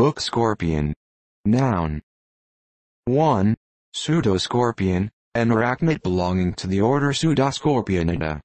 Book scorpion. Noun. 1. Pseudoscorpion, an arachnid belonging to the order Pseudoscorpionidae.